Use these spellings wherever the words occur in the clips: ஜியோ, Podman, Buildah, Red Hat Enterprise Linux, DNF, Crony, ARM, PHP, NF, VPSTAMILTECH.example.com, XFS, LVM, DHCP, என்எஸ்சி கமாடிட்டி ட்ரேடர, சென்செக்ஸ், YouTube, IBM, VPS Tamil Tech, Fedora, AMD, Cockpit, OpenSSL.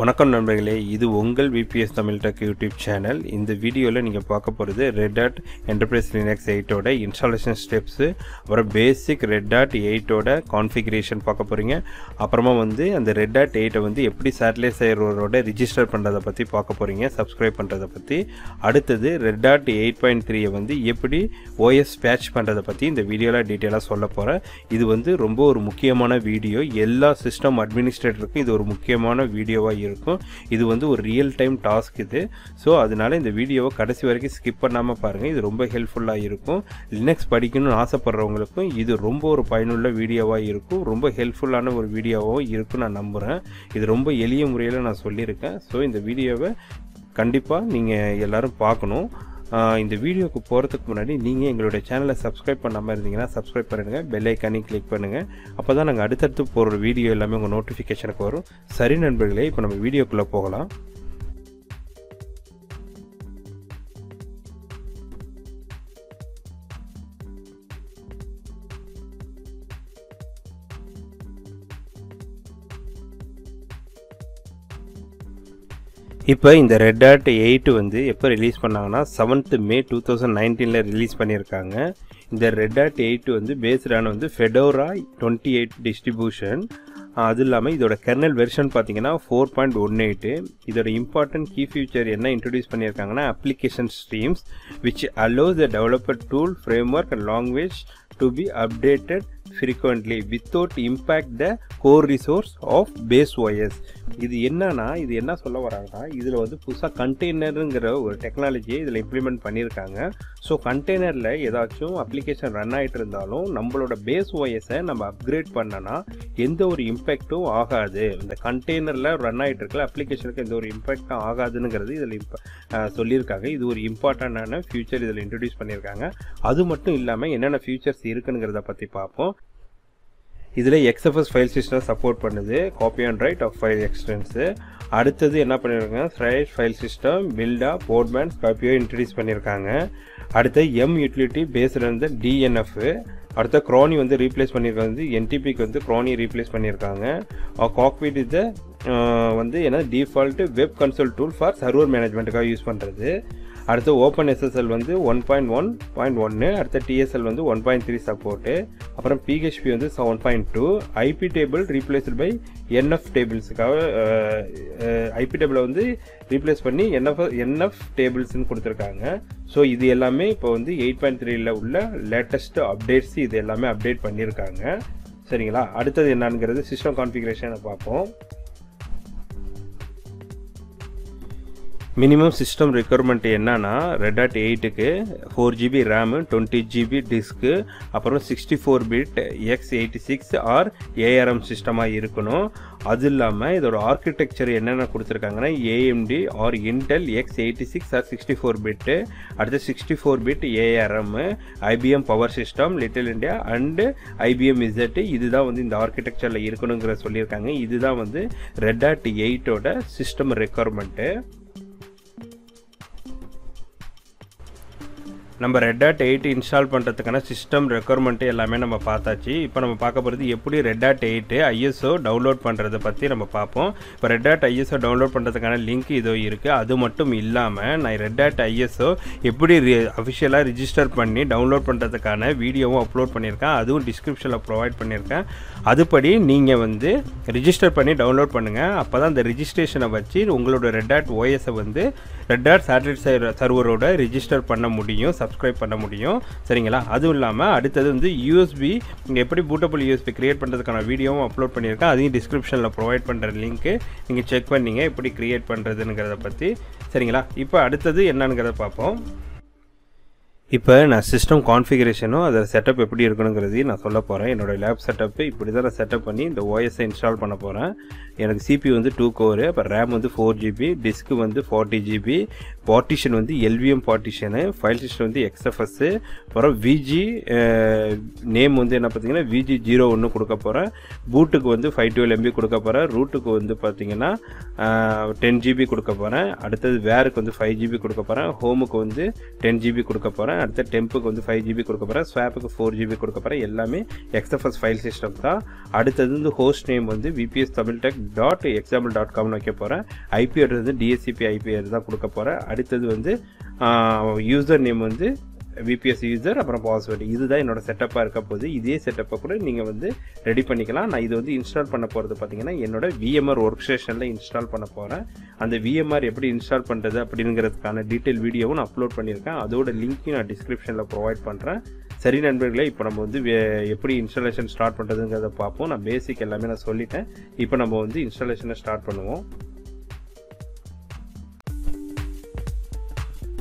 வணக்கம் நண்பர்களே, இது உங்கள் VPS Tamil Tech YouTube channel. இந்த வீடியோல நீங்க பார்க்க போறது Red Hat Enterprise Linux 8 ஓட installation steps, அப்புறம் basic Red Hat 8 ஓட configuration பார்க்க போறீங்க. அப்புறமா வந்து அந்த Red Hat 8 வந்து எப்படி satellite serverரோட register பண்றத பத்தி பார்க்க போறீங்க, subscribe பண்றத பத்தி. அடுத்து Red Hat 8.3 வந்து எப்படி OS patch பண்றத பத்தி இந்த வீடியோல டீடைலா சொல்ல போறேன். இது வந்து ரொம்ப ஒரு முக்கியமான வீடியோ, எல்லா சிஸ்டம் அட்மினிஸ்ட்ரேட்டருக்கும் இது ஒரு முக்கியமான வீடியோவா இருக்கும். இது வந்து ஒரு ரியல் டைம் டாஸ்க் இது. சோ அதனால இந்த வீடியோவை கடைசி வரைக்கும் ஸ்கிப் பண்ணாம பாருங்க, இது ரொம்ப ஹெல்ப்ஃபுல்லா இருக்கும். லினக்ஸ் படிக்கணும்னு ஆசைப்படுறவங்களுக்கும் இது ரொம்ப ஒரு பயனுள்ள வீடியோவா இருக்கும், ரொம்ப ஹெல்ப்ஃபுல்லான ஒரு வீடியோவாகவும் இருக்கும் நான் நம்புறேன். இது ரொம்ப எளிய முறையில் நான் சொல்லியிருக்கேன். ஸோ இந்த வீடியோவை கண்டிப்பா நீங்க எல்லாரும் பார்க்கணும். இந்த வீடியோக்கு போகிறதுக்கு முன்னாடி நீங்கள் எங்களுடைய சேனலை சப்ஸ்கிரைப் பண்ணாமல் இருந்தீங்கன்னா சப்ஸ்கிரைப் பண்ணுங்கள், பெல் ஐக்கானையும் கிளிக் பண்ணுங்கள். அப்போ தான் நாங்கள் அடுத்தடுத்து போகிற வீடியோ எல்லாமே உங்கள் நோட்டிஃபிகேஷனுக்கு வரும். சரி நண்பர்களே, இப்போ நம்ம வீடியோக்குள்ளே போகலாம். இப்போ இந்த Red Hat 8 வந்து எப்போ ரிலீஸ் பண்ணாங்கன்னா 7th May 2019ல் ரிலீஸ் பண்ணியிருக்காங்க. இந்த Red Hat 8 வந்து பேஸ்டான வந்து Fedora 28 டிஸ்ட்ரிபியூஷன். அது இல்லாமல் இதோட கெர்னல் வெர்ஷன் பார்த்தீங்கன்னா 4.18. இதோட இம்பார்ட்டன்ட் கீ ஃபியூச்சர் என்ன இன்ட்ரடியூஸ் பண்ணியிருக்காங்கன்னா application streams which allows the developer tool framework and language to be updated frequently without impact the core resource of base OS. இது என்ன சொல்ல வராங்கன்னா, இதில் வந்து புதுசாக கண்டெய்னருங்கிற ஒரு டெக்னாலஜியை இதில் இம்ப்ளிமெண்ட் பண்ணியிருக்காங்க. ஸோ கண்டெய்னரில் ஏதாச்சும் அப்ளிகேஷன் ரன் ஆகிட்டு இருந்தாலும் நம்மளோட பேஸ் ஓஎஸை நம்ம அப்கிரேட் பண்ணனா எந்த ஒரு இம்பேக்டும் ஆகாது. இந்த கண்டெய்னரில் ரன் ஆகிட்டு இருக்கிற அப்ளிகேஷனுக்கு எந்த ஒரு இம்பேக்டும் ஆகாதுங்கிறது இதில் சொல்லியிருக்காங்க. இது ஒரு இம்பார்ட்டண்டான ஃபியூச்சர் இதில் இன்ட்ரடியூஸ் பண்ணியிருக்காங்க. அது மட்டும் இல்லாமல் என்னென்ன ஃபியூச்சர்ஸ் இருக்குங்கிறத பற்றி பார்ப்போம். இதில் XFS ஃபைல் சிஸ்டம் சப்போர்ட் பண்ணுது, copy and write of file extents. அடுத்தது என்ன பண்ணியிருக்காங்க, slide file system, Buildah, Podman, காப்பியோ இன்ட்ரடியூஸ் பண்ணியிருக்காங்க. அடுத்து M யூட்டிலிட்டி பேஸ்டு வந்து DNF. அடுத்த Crony வந்து ரீப்ளேஸ் பண்ணியிருக்காங்க, வந்து NTPக்கு வந்து Crony ரீப்ளேஸ் பண்ணியிருக்காங்க. Cockpit இது வந்து ஏன்னா default web console tool for server மேனேஜ்மெண்ட்டுக்காக யூஸ் பண்ணுறது. அடுத்து OpenSSL வந்து 1.1.1, அடுத்த TSL வந்து 1.3 சப்போர்ட்டு, அப்புறம் PHP வந்து 7.2. IP table replaced by NF டேபிள்ஸுக்காக, ஐபி டேபிளை வந்து ரீப்ளேஸ் பண்ணி NF டேபிள்ஸ்ன்னு கொடுத்துருக்காங்க. ஸோ இது எல்லாமே இப்போ வந்து 8.3ல் உள்ள லேட்டஸ்ட் அப்டேட்ஸ் இது எல்லாமே அப்டேட் பண்ணியிருக்காங்க. சரிங்களா, அடுத்தது என்னங்கிறது சிஸ்டம் கான்ஃபிகரேஷனை பார்ப்போம். மினிமம் சிஸ்டம் ரெக்குயர்மெண்ட் என்னன்னா Red Hat 8க்கு 4GB ரேமு, 20GB டிஸ்க்கு, அப்புறம் 64 பிட் x86 ஆர் ARM சிஸ்டமாக இருக்கணும். அது இல்லாமல் இதோட ஆர்கிடெக்சர் என்னென்ன கொடுத்துருக்காங்கன்னா AMD or Intel x86 or 64 bit, அடுத்து 64 bit ARM, IBM power system, little endian and IBM Z. இதுதான் வந்து இந்த ஆர்கிடெக்சரில் இருக்கணுங்கிற சொல்லியிருக்காங்க. இதுதான் வந்து Red Hat 8ஓட சிஸ்டம் ரெக்குயர்மெண்ட்டு. நம்ம Red Hat 8 இன்ஸ்டால் பண்ணுறதுக்கான சிஸ்டம் ரெக்குயர்மெண்ட்டு எல்லாமே நம்ம பார்த்தாச்சு. இப்போ நம்ம பார்க்க போகிறது எப்படி Red Hat 8 ISO டவுன்லோட் பண்ணுறதை பற்றி நம்ம பார்ப்போம். இப்போ Red Hat ISO டவுன்லோட் பண்ணுறதுக்கான லிங்க் இதோ இருக்குது. அது மட்டும் இல்லாமல் நான் Red Hat ISO எப்படி அஃபிஷியலாக ரிஜிஸ்டர் பண்ணி டவுன்லோட் பண்ணுறதுக்கான வீடியோவும் அப்லோட் பண்ணியிருக்கேன், அதுவும் டிஸ்கிரிப்ஷனில் ப்ரொவைட் பண்ணியிருக்கேன். அதுபடி நீங்கள் வந்து ரிஜிஸ்டர் பண்ணி டவுன்லோட் பண்ணுங்கள். அப்போ தான் இந்த ரிஜிஸ்ட்ரேஷனை வச்சு உங்களோட Red Hat OS-ஐ வந்து Red Hat சேட்டலைட் சர்வரோட ரிஜிஸ்டர் பண்ண முடியும், சப்ஸ்கிரைப் பண்ண முடியும். சரிங்களா, அதுவும் இல்லாமல் அடுத்தது வந்து யூஎஸ்பி, நீங்கள் எப்படி பூட்டபிள் யூஎஸ்பி கிரியேட் பண்ணுறதுக்கான வீடியோவும் அப்லோட் பண்ணியிருக்கேன், அதையும் டிஸ்கிரிப்ஷனில் ப்ரொவைட் பண்ணுற லிங்க்கு நீங்கள் செக் பண்ணிங்க எப்படி கிரியேட் பண்ணுறதுங்கிறத பற்றி. சரிங்களா, இப்போ அடுத்தது என்னங்கிறத பார்ப்போம். இப்போ நான் சிஸ்டம் கான்ஃபிகரேஷனும் அதை செட்டப் எப்படி இருக்கணுங்கிறதையும் நான் சொல்ல போகிறேன். என்னோடய லேப் செட்டப்பு இப்படி தான் நான் செட்டப் பண்ணி இந்த ஓஎஸை இன்ஸ்டால் பண்ண போகிறேன். எனக்கு CPU வந்து 2 கோரு, அப்போ ரேம் வந்து 4GB, டிஸ்க்கு வந்து 40GB, partition on the LVM partition, file system on the XFS, for a VG name on the VG01, boot on the 512 MB, root on the 10 GB, where on the 5 GB, home on the 10 GB, at the temp on the 5 GB, swap 4 GB, Yellame, XFS file system, the host name on the VPSTAMILTECH.example.com, IP address the DHCP IP address, user name on the VPS user and password. This is the setup. This setup is ready. I install this VMR workstation. Install and the VMR is installed. The detailed video is uploaded. That is the link in the description. சரி நண்பர்களே இப்போ நம்ம வந்து எப்படி installation start பண்றதுங்கறத பாப்போம். நான் பேசிக் எல்லாமே நான் சொல்லிட்டேன். இப்போ நம்ம வந்து இன்ஸ்டாலேஷனை ஸ்டார்ட் பண்ணுவோம்.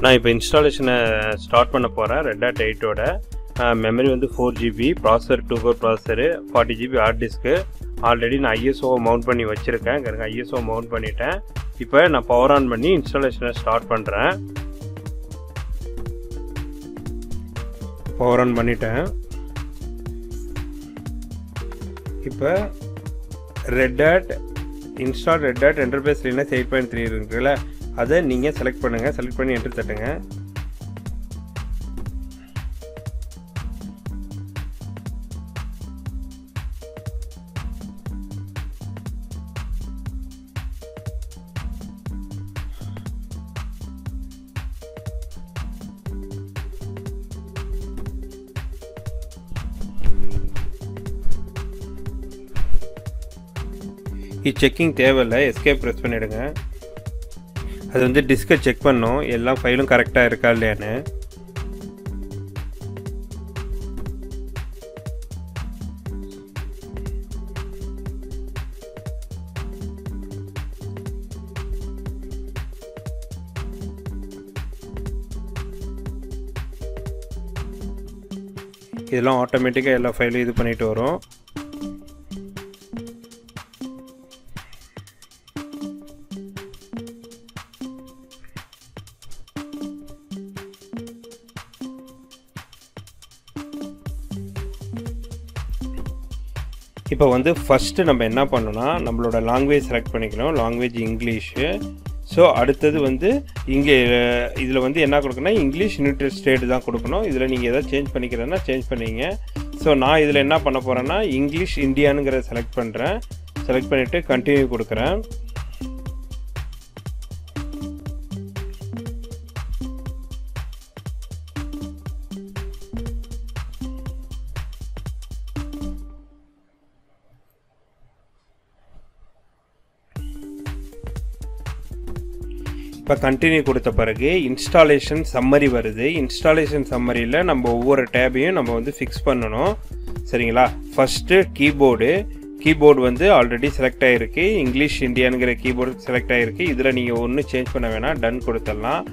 நான் இப்போ இன்ஸ்டாலேஷனை ஸ்டார்ட் பண்ண போறேன். Red Hat 8 ஓட மெமரி வந்து 4 GB, processor 2 core processor, 40 GB hard disk. Already நான் ISO மவுண்ட் பண்ணி வச்சிருக்கேன். கரெக்ட்டா ISO மவுண்ட் பண்ணிட்டேன். இப்போ நான் பவர் ஆன் பண்ணி இன்ஸ்டாலேஷனை ஸ்டார்ட் பண்றேன். பவர் ஆன் பண்ணிட்டேன். இப்போ Red Hat install Red Hat Enterprise Linux 8.3 இருக்குல்ல, அதை நீங்கள் செலக்ட் பண்ணுங்கள். செலக்ட் பண்ணி என்டர் தட்டுங்க. இது செக்கிங் தேவையில்லை. எஸ்கேப் ப்ரெஸ் பண்ணிவிடுங்க. அது வந்து டிஸ்கை செக் பண்ணோம் எல்லா ஃபைலும் கரெக்டாக இருக்கா இல்லையான்னு. இதெல்லாம் ஆட்டோமேட்டிக்காக எல்லா ஃபைலும் இது பண்ணிட்டு வரும். இப்போ வந்து ஃபஸ்ட்டு நம்ம என்ன பண்ணோன்னா நம்மளோட லாங்குவேஜ் செலக்ட் பண்ணிக்கணும். Language English. ஸோ அடுத்தது வந்து இங்கே இதில் வந்து என்ன கொடுக்கணும்னா இங்கிலீஷ் யுனைடெட் ஸ்டேட் தான் கொடுக்கணும். இதில் நீங்கள் எதாவது சேஞ்ச் பண்ணிக்கிறதுனா சேஞ்ச் பண்ணிங்க. ஸோ நான் இதில் என்ன பண்ண போகிறேன்னா இங்கிலீஷ் இந்தியானுங்கிறத செலக்ட் பண்ணுறேன். செலக்ட் பண்ணிவிட்டு கண்டினியூ கொடுக்குறேன். இப்போ கண்டினியூ கொடுத்த பிறகு இன்ஸ்டாலேஷன் சம்மரி வருது. இன்ஸ்டாலேஷன் சம்மரியில் நம்ம ஒவ்வொரு டேபையும் நம்ம வந்து ஃபிக்ஸ் பண்ணணும். சரிங்களா? ஃபஸ்ட்டு கீபோர்டு வந்து ஆல்ரெடி செலக்ட் ஆகிருக்கு. இங்கிலீஷ் இந்தியானுங்கிற கீபோர்டு செலக்ட் ஆகிருக்கு. இதில் நீங்கள் ஒன்றும் சேஞ்ச் பண்ண வேணாம், டன் கொடுத்துடலாம்.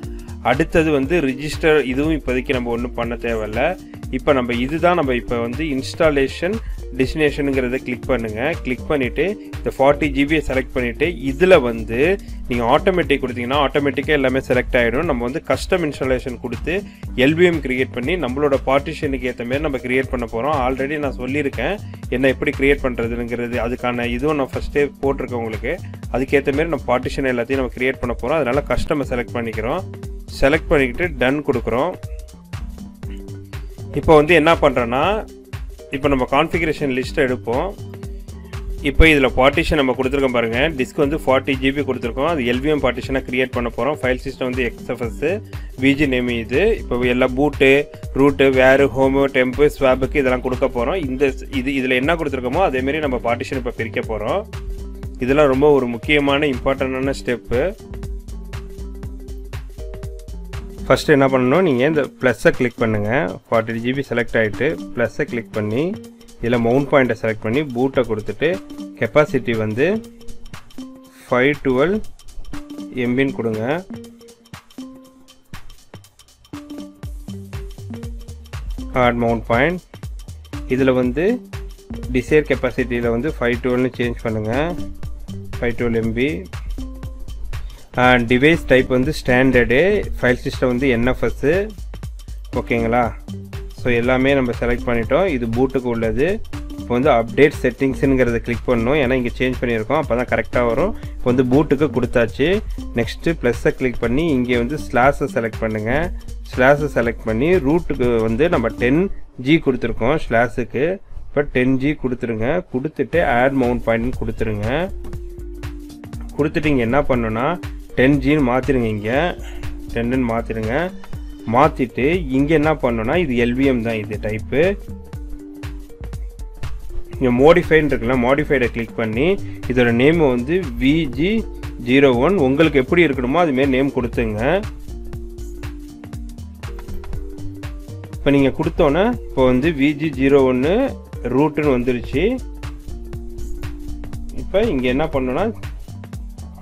அடுத்தது வந்து ரிஜிஸ்டர், இதுவும் இப்போதைக்கு நம்ம ஒன்றும் பண்ண தேவையில்லை. இப்போ நம்ம இதுதான் நம்ம இப்போ வந்து இன்ஸ்டாலேஷன் டெஸ்டினேஷனுங்கிறத கிளிக் பண்ணுங்கள். கிளிக் பண்ணிவிட்டு இந்த 40 GB செலக்ட் பண்ணிவிட்டு இதில் வந்து நீங்கள் ஆட்டோமேட்டிக் கொடுத்தீங்கன்னா ஆட்டோமேட்டிக்காக எல்லாமே செலக்ட் ஆகிடும். நம்ம வந்து கஸ்டம் இன்ஸ்டாலேஷன் கொடுத்து LVM கிரியேட் பண்ணி நம்மளோட பார்ட்டிஷனுக்கு ஏற்ற மாதிரி நம்ம கிரியேட் பண்ண போகிறோம். ஆல்ரெடி நான் சொல்லியிருக்கேன் என்ன எப்படி கிரியேட் பண்ணுறதுங்கிறது. அதுக்கான இதுவும் நான் ஃபஸ்ட்டே போட்டிருக்கேன் உங்களுக்கு. அதுக்கேற்ற மாதிரி நம்ம பார்ட்டிஷன் எல்லாத்தையும் நம்ம கிரியேட் பண்ண போகிறோம். அதனால் கஸ்டமை செலக்ட் பண்ணிக்கிறோம். செலக்ட் பண்ணிக்கிட்டு டன் கொடுக்குறோம். இப்போ வந்து என்ன பண்ணுறோன்னா இப்போ நம்ம கான்ஃபிகரேஷன் லிஸ்ட்டை எடுப்போம். இப்போ இதில் பார்ட்டிஷன் நம்ம கொடுத்துருக்கோம் பாருங்கள். டிஸ்க் வந்து 40 GB கொடுத்துருக்கோம். அது LVM பார்ட்டிஷனாக க்ரியேட் பண்ண போகிறோம். ஃபைல் சிஸ்டம் வந்து XFS, VG நேம் இது. இப்போ எல்லாம் பூட்டு, ரூட்டு, வேறு, ஹோமு, டெம்பு, ஸ்வாபுக்கு இதெல்லாம் கொடுக்க போகிறோம். இதில் என்ன கொடுத்துருக்கோமோ அதேமாரி நம்ம பார்ட்டிஷன் இப்போ பிரிக்க போகிறோம். இதெல்லாம் ரொம்ப ஒரு முக்கியமான இம்பார்ட்டண்டான ஸ்டெப்பு. ஃபஸ்ட்டு என்ன பண்ணணும், நீங்கள் இந்த ப்ளஸ்ஸை கிளிக் பண்ணுங்கள். 40 GB செலக்ட் ஆகிட்டு ப்ளஸ்ஸை கிளிக் பண்ணி இதில் மவுண்ட் பாயிண்ட்டை செலக்ட் பண்ணி பூட்டை கொடுத்துட்டு கெப்பாசிட்டி வந்து 512 MBன்னு கொடுங்க. ஹார்ட் மவுண்ட் பாயிண்ட் இதில் வந்து டிசைர் கெப்பாசிட்டியில் வந்து 512ன்னு சேஞ்ச் பண்ணுங்கள். 512 MB. and device type on the standard file system on the NFS. Okay, so we select this boot. Update settings click on change correct boot. Next plus click slash select root வந்து 10G கொடுத்திருக்கோம் slash க்கு இப்ப 10G கொடுத்துருங்க கொடுத்துட்டு add mount point கொடுத்துருங்க கொடுத்துட்டீங்க என்ன பண்ணனும்னா 10G ன்னு மாத்திடுங்க இங்க 10 ன்னு மாத்திடுங்க மாத்திட்டு இங்க என்ன பண்ணனும்னா இது LVM தான் இது டைப் இங்க modify இருக்குல modify click பண்ணி இதோட நேம் வந்து VG01 உங்களுக்கு எப்படி இருக்கணுமோ அது மாதிரி நேம் கொடுத்துங்க இப்ப நீங்க கொடுத்தோம்னா இப்ப வந்து VG01 root ன்னு வந்துருச்சு இப்ப இங்க என்ன பண்ணனும்னா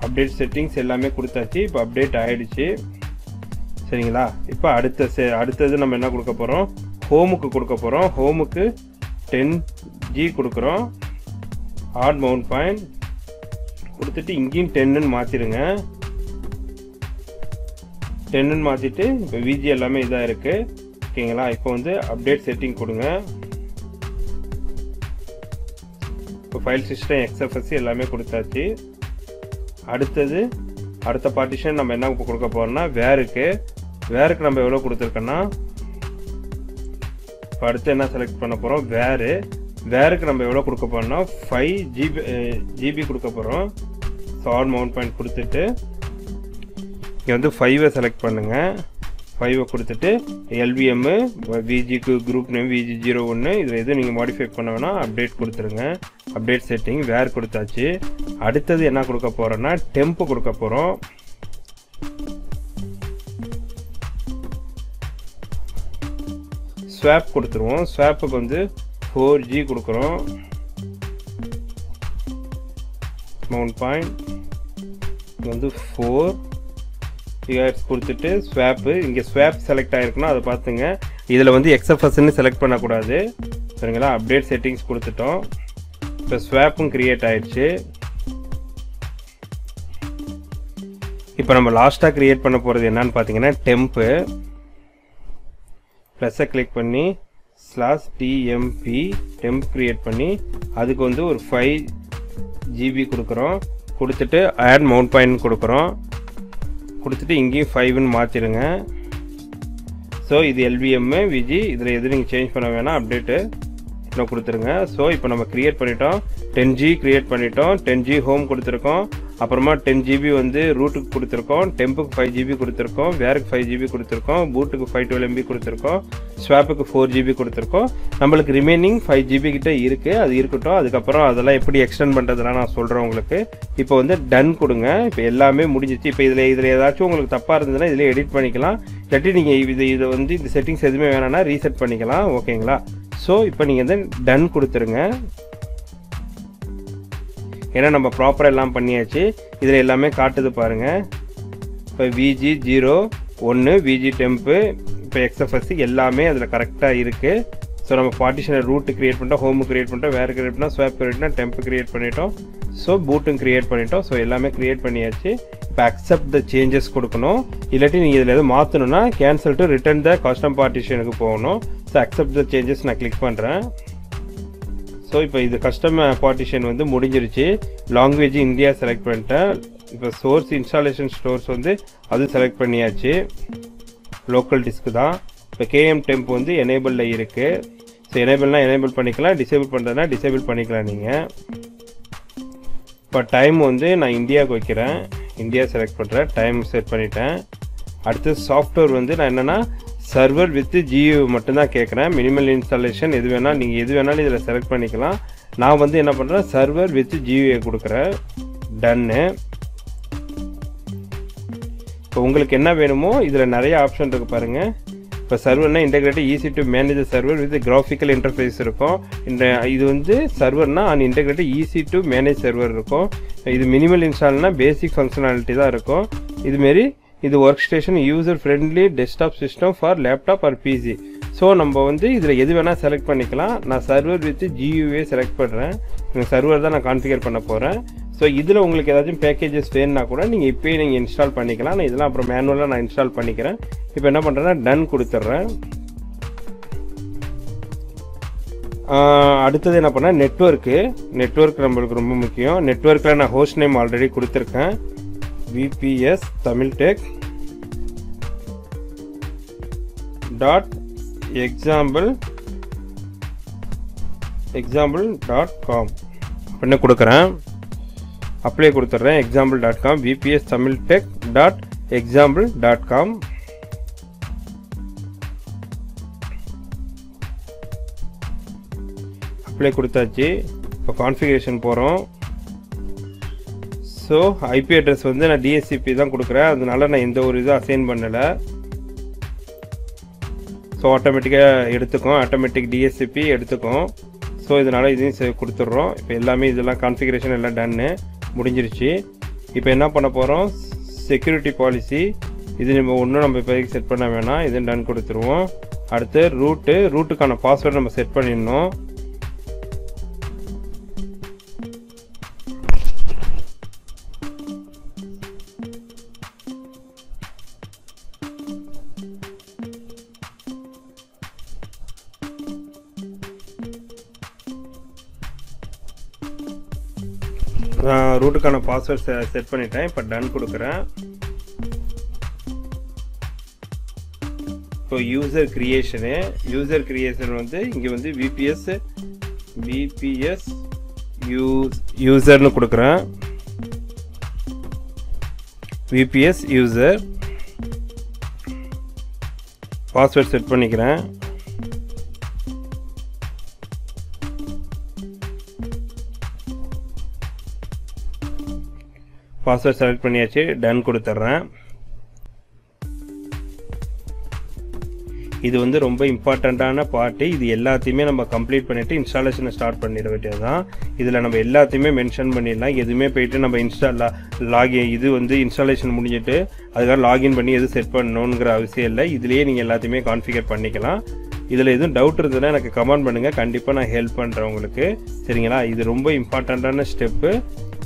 update settings எல்லாமே கொடுத்தாச்சு இப்ப update ஆயிடுச்சு சரிங்களா இப்ப அடுத்து நம்ம என்ன கொடுக்க போறோம் home க்கு கொடுக்க போறோம் home க்கு 10G கொடுக்கிறோம் odd mount point கொடுத்துட்டு இங்கேயும் 10 ன்னு மாத்திடுங்க 10 ன்னு மாத்திட்டு இப்ப VG எல்லாமே இதா இருக்கு ஓகேங்களா இப்போ வந்து அப்டேட் செட்டிங் கொடுங்க இப்போ ஃபைல் சிஸ்டம் XFS எல்லாமே கொடுத்தாச்சு அடுத்து அடுத்த பார்ட்டிஷன் நம்ம என்ன கொடுக்க போறோம்னா வேருக்கு நம்ம எவ்வளவு கொடுத்திருக்கோம்னா அடுத்து என்ன செலக்ட் பண்ண போறோம் வேருக்கு நம்ம எவ்வளவு கொடுக்க போறோம்னா 5GB கொடுக்க போறோம் சார்ட் மவுண்ட் பாயிண்ட் கொடுத்துட்டு இங்க வந்து 5 செலக்ட் பண்ணுங்க 5 கொடுத்துட்டு LVM VG group name VG01 இதுல எது நீங்க modify பண்ணவேனா update கொடுத்துருங்க update setting where கொடுத்தாச்சு அடுத்து என்ன கொடுக்க போறேன்னா temp கொடுக்க போறோம் swap கொடுத்துருவோம் swap க்கு வந்து 4G கொடுக்கிறோம் mount point வந்து 4 GHz கொடுத்துட்டு swap இங்க swap select ஆயிருக்குனா அத பாத்துங்க இதுல வந்து XFS ன்னு select பண்ண கூடாது சரிங்களா update settings கொடுத்துட்டோம் இப்ப swap ம் create ஆயிருச்சு இப்போ நம்ம லாஸ்டா create பண்ண போறது என்னன்னு பாத்தீங்கன்னா temp plus click பண்ணி /temp temp create பண்ணி அதுக்கு வந்து ஒரு 5GB கொடுக்கிறோம் கொடுத்துட்டு add mount point கொடுக்கிறோம் கொடுத்துட்டு இங்க 5 ன்னு மாத்திடுங்க சோ இது LVM VG இதல எது நீங்க change பண்ண வேணா அப்டேட் நான் கொடுத்துருங்க சோ இப்போ நம்ம கிரியேட் பண்ணிட்டோம் 10G கிரியேட் பண்ணிட்டோம் 10G home கொடுத்திருக்கோம் அப்புறமா 10GB வந்து root க்கு கொடுத்திருக்கோம் temp க்கு 5GB கொடுத்திருக்கோம் where க்கு 5GB கொடுத்திருக்கோம் boot க்கு 512MB கொடுத்திருக்கோம் swap க்கு 4GB கொடுத்திருக்கோம் நமக்கு ரிமைனிங் 5GB கிட்ட இருக்கு அது இருக்கட்டும் அதுக்கு அப்புறம் அதெல்லாம் எப்படி எக்ஸ்டெண்ட் பண்றதுனா நான் சொல்றேன் உங்களுக்கு இப்போ வந்து done கொடுங்க இப்போ எல்லாமே முடிஞ்சிச்சு இப்போ இதுல ஏதாச்சும் உங்களுக்கு தப்பா இருந்ததுனா இதுல எடிட் பண்ணிக்கலாம் இல்லட்டி நீங்க இது வந்து இந்த செட்டிங்ஸ் எதுமே வேணானா ரீசெட் பண்ணிக்கலாம் ஓகேங்களா சோ இப்போ நீங்க done கொடுத்துருங்க ஏனா நம்ம ப்ராப்பரா எல்லாம் பண்ணியாச்சு இதுல எல்லாமே காட்டுது பாருங்க இப்போ VG01 VG temp இப்போ XFS எல்லாமே அதுல கரெக்ட்டா இருக்கு சோ நம்ம பார்ட்டிஷனை root கிரியேட் பண்ணிட்டோம் home கிரியேட் பண்ணிட்டோம் where கிரியேட் பண்ணிட்டோம் swap கிரியேட் பண்ணிட்டோம் temp கிரியேட் பண்ணிட்டோம் சோ boot கிரியேட் பண்ணிட்டோம் சோ எல்லாமே கிரியேட் பண்ணியாச்சு இப்போ accept the changes கொடுக்கணும் இல்லட்டி நீங்க இதுல எது மாத்தணும்னா cancel to return the custom partition க்கு போகணும் சோ accept the changes நான் கிளிக் பண்றேன் So இப்போ இது கஸ்டம் பார்ட்டிஷன் வந்து முடிஞ்சிருச்சு language India செலக்ட் பண்ணிட்டேன் இப்போ சோர்ஸ் இன்ஸ்டாலேஷன் ஸ்டோர்ஸ் வந்து அது செலக்ட் பண்ணியாச்சு லோக்கல் டிஸ்க் தான் இப்போ KM temp வந்து enable ல இருக்கு சோ enableனா enable பண்ணிக்கலாம் disable பண்றதுனா disable பண்ணிக்கலாம் நீங்க இப்போ டைம் வந்து நான் இந்தியாக்கு வைக்கிறேன் இந்தியா செலக்ட் பண்றேன் டைம் செட் பண்ணிட்டேன் அடுத்து சாஃப்ட்வேர் வந்து நான் என்னன்னா Server with GU மட்டும் தான் கேக்குறேன் மினிமல் இன்ஸ்டாலேஷன் எது வேணா நீங்க எது வேணாலும் இதல செலக்ட் பண்ணிக்கலாம் நான் வந்து என்ன பண்றேன் Server with GU கொடுக்கிறேன் done இப்போ உங்களுக்கு என்ன வேணுமோ இதல நிறைய ஆப்ஷன் இருக்கு பாருங்க இப்போ சர்வர்னா integrated easy to manage the server with graphical interface இருக்கும் இது வந்து சர்வர்னா an integrated easy to manage server இருக்கும் இது மினிமல் இன்ஸ்டால்னா பேசிக் ஃபங்க்ஷனாலிட்டி தான் இருக்கும் இது மாதிரி இது workstation user friendly desktop system for laptop or PC so நம்ம வந்து இதுல எது வேணா செலக்ட் பண்ணிக்கலாம் நான் சர்வர் வித் GUI செலக்ட் பண்றேன் இந்த சர்வர் தான் நான் கான்ஃபிகர் பண்ண போறேன் So idhula ungalku edavadhum packages venna kuda neenga ipo neenga install pannikalam na idhula appo manually na install pannikiren ipo enna pandrena done kuduthirren adutha enna panna network namakku romba mukkiyam network la na host name already kuduthirken VPS Tamil Tech .example.com பண்ண கொடுக்கிறேன் apply கொடுத்துறேன் example.com VPSTAMILTECH.example.com apply கொடுத்தாச்சு இப்போ configuration போறோம் so IP address வந்து நான் DHCP தான் கொடுக்கிறேன் அதனால நான் எந்த ஒரு இது அசைன் பண்ணல So automatically எடுத்துக்கும் automatic DHCP எடுத்துக்கும் so இதனால இதையும் கொடுத்துறோம் இப்போ எல்லாமே இதெல்லாம் கான்ஃபிகரேஷன் எல்லாம் டன் முடிஞ்சிருச்சு இப்போ என்ன பண்ண போறோம் செக்யூரிட்டி பாலிசி இது நம்ம இப்போதைக்கு செட் பண்ண வேணாம் இத டன் கொடுத்துருவோம் அடுத்து ரூட்டுக்கான பாஸ்வேர்ட் நம்ம செட் பண்ணிடணும் ரூட்டுக்கான பாஸ்வேர்ட் செட் பண்ணிட்டேன் இப்போ டன் கொடுக்கிறேன் இப்போ யூசர் கிரியேஷன் வந்து இங்கே வந்து விபிஎஸ் யூசர்னு கொடுக்கிறேன் விபிஎஸ் யூசர் பாஸ்வேர்ட் செட் பண்ணிக்கிறேன் பாஸ்வேர்ட் செலக்ட் பண்ணியாச்சு டன் கொடுத்துறேன் இது வந்து ரொம்ப இம்பார்ட்டண்டான பார்ட் இது எல்லாத்தையுமே நம்ம கம்ப்ளீட் பண்ணிட்டு இன்ஸ்டாலேஷனை ஸ்டார்ட் பண்ணிட வேண்டியது தான் இதில் நம்ம எல்லாத்தையுமே மென்ஷன் பண்ணிடலாம் எதுவுமே போயிட்டு நம்ம லாகின் இது வந்து இன்ஸ்டாலேஷன் முடிஞ்சிட்டு அதுக்காக லாகின் பண்ணி எதுவும் செட் பண்ணணுங்கிற அவசியம் இல்லை இதுலேயே நீங்கள் எல்லாத்தையுமே கான்ஃபிகர் பண்ணிக்கலாம் இதில் எதுவும் டவுட் இருந்ததுன்னா எனக்கு கமெண்ட் பண்ணுங்கள் கண்டிப்பாக நான் ஹெல்ப் பண்ணுறேன் உங்களுக்கு சரிங்களா இது ரொம்ப இம்பார்ட்டண்ட்டான ஸ்டெப்பு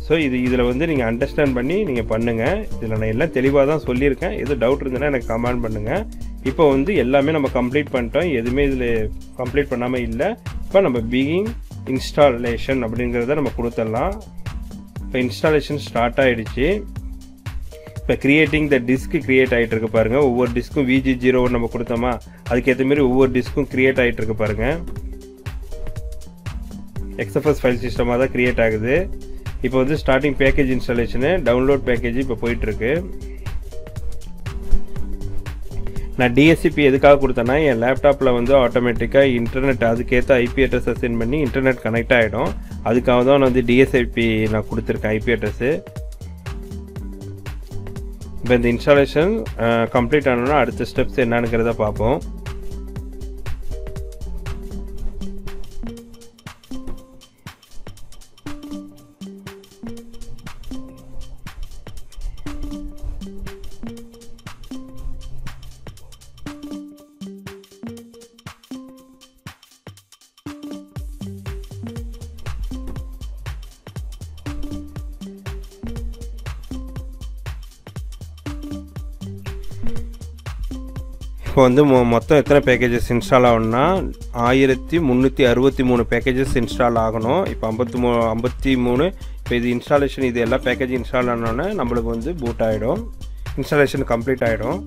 ஸோ இதில் வந்து நீங்கள் அண்டர்ஸ்டாண்ட் பண்ணி நீங்கள் பண்ணுங்கள் இதில் நான் எல்லாம் தெளிவாக தான் சொல்லியிருக்கேன் எதுவும் டவுட் இருந்ததுன்னா எனக்கு கமெண்ட் பண்ணுங்கள் இப்போ வந்து எல்லாமே நம்ம கம்ப்ளீட் பண்ணிட்டோம் எதுவுமே இதில் கம்ப்ளீட் பண்ணாமல் இல்லை இப்போ நம்ம பிகின் இன்ஸ்டாலேஷன் அப்படிங்கிறத நம்ம கொடுத்துடலாம் இப்போ இன்ஸ்டாலேஷன் ஸ்டார்ட் ஆகிடுச்சு இப்போ கிரியேட்டிங் த டிஸ்க் கிரியேட் ஆகிட்டு இருக்கு பாருங்கள் ஒவ்வொரு டிஸ்க்கும் VG0 நம்ம கொடுத்தோமா அதுக்கேற்ற மாதிரி ஒவ்வொரு டிஸ்க்கும் கிரியேட் ஆகிட்டு இருக்கு பாருங்கள் XFS ஃபைல் சிஸ்டமாக தான் கிரியேட் ஆகுது இப்போ வந்து starting package installation download package இப்போ போயிட்டுருக்கு நான் டிஎஸ்சிபி எதுக்காக கொடுத்தேன்னா என் லேப்டாப்பில் வந்து ஆட்டோமேட்டிக்காக இன்டர்நெட் அதுக்கேற்ற ஐபி அட்ரஸ் அசைன் பண்ணி இன்டர்நெட் கனெக்ட் ஆகிடும் அதுக்காக தான் நான் வந்து டிஎஸ்ஐபி நான் கொடுத்துருக்கேன் ஐபி அட்ரஸ்ஸு இப்போ இந்த இன்ஸ்டாலேஷன் கம்ப்ளீட் ஆனோன்னா அடுத்த ஸ்டெப்ஸ் என்னங்கிறத பார்ப்போம் இப்போ வந்து மொத்தம் எத்தனை பேக்கேஜஸ் இன்ஸ்டால் ஆகணும்னா 1363 பேக்கேஜஸ் இன்ஸ்டால் ஆகணும் இப்போ 53 இப்போ இது இன்ஸ்டாலேஷன் இது எல்லா பேக்கேஜ் இன்ஸ்டால் ஆனோடனே நம்மளுக்கு வந்து பூட் ஆகிடும் இன்ஸ்டாலேஷன் கம்ப்ளீட் ஆகிடும்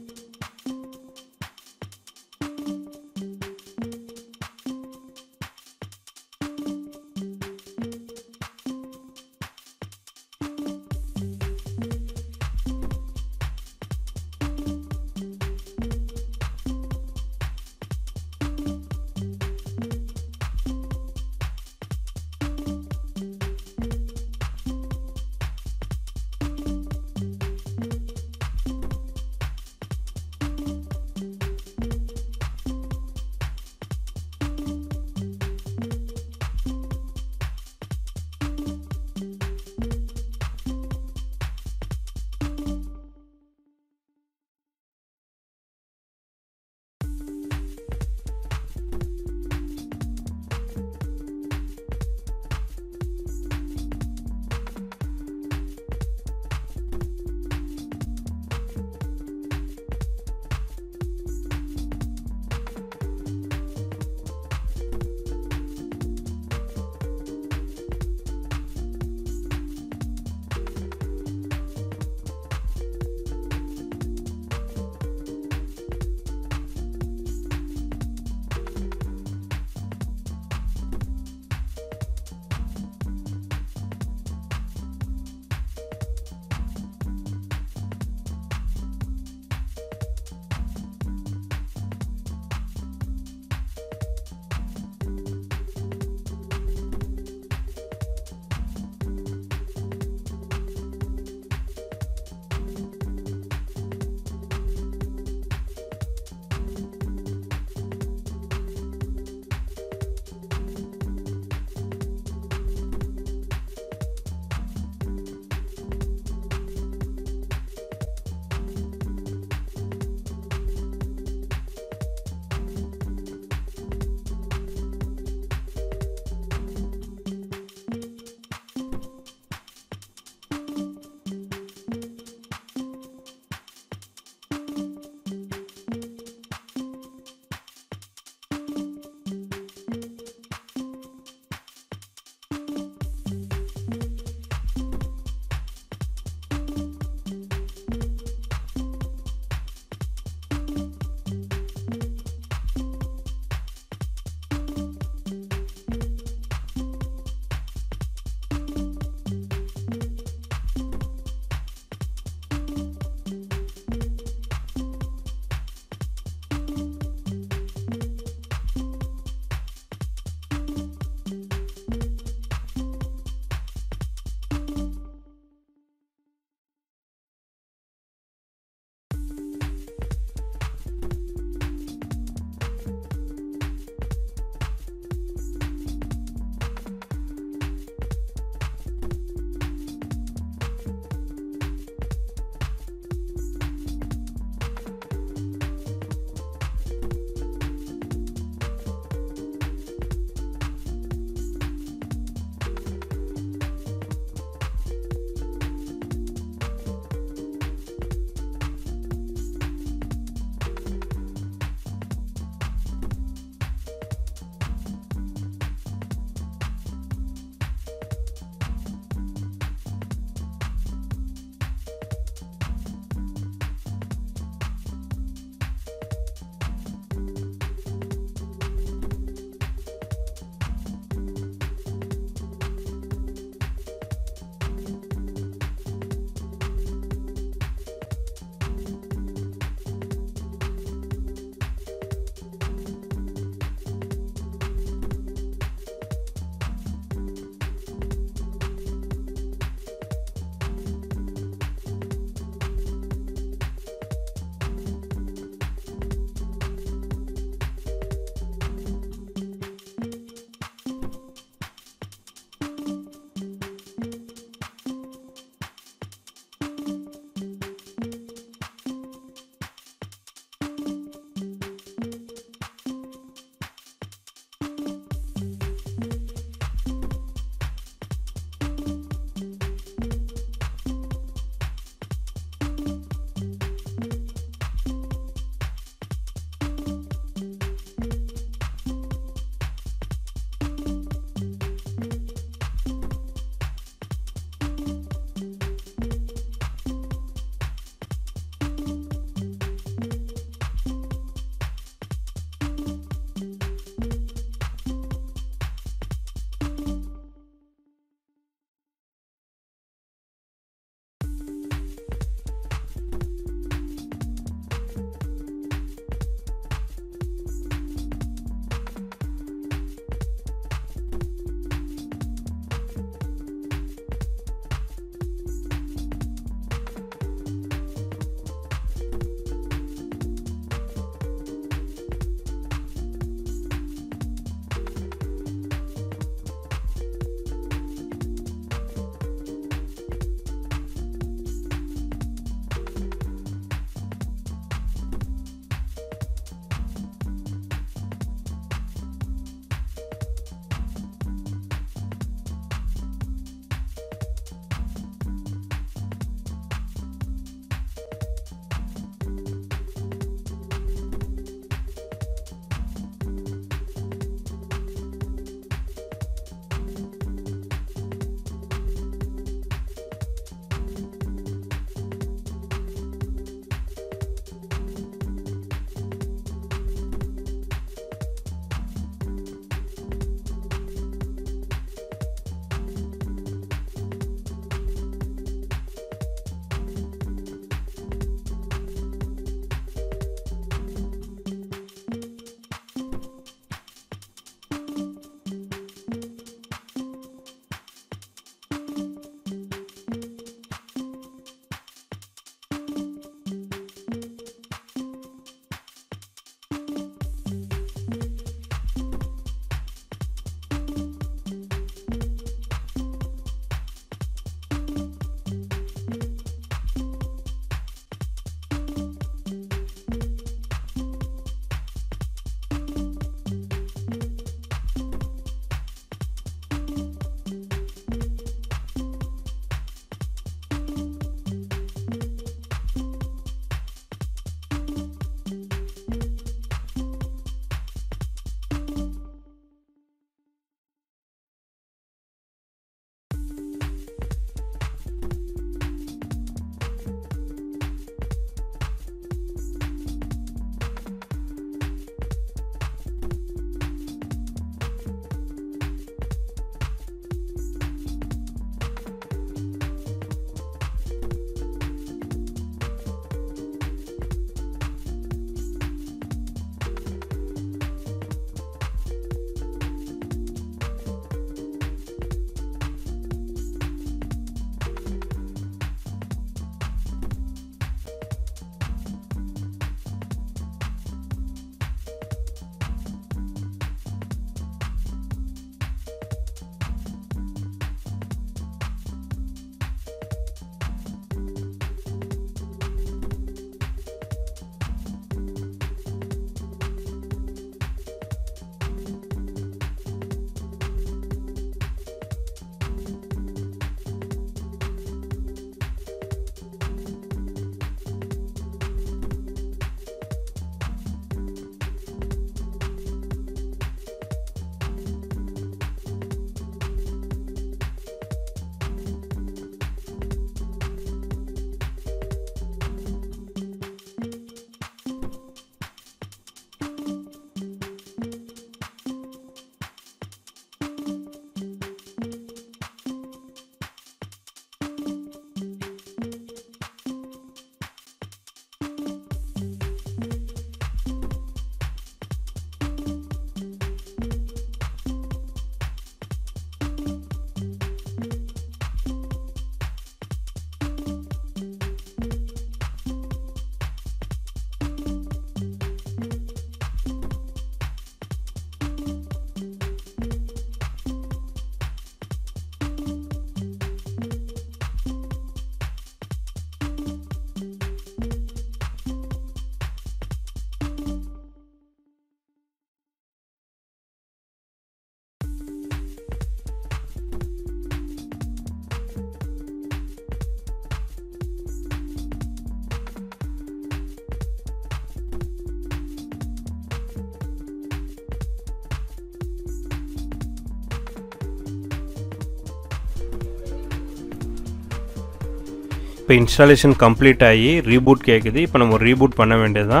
installation complete aayi reboot kekudhu ipo namu reboot panna vendadha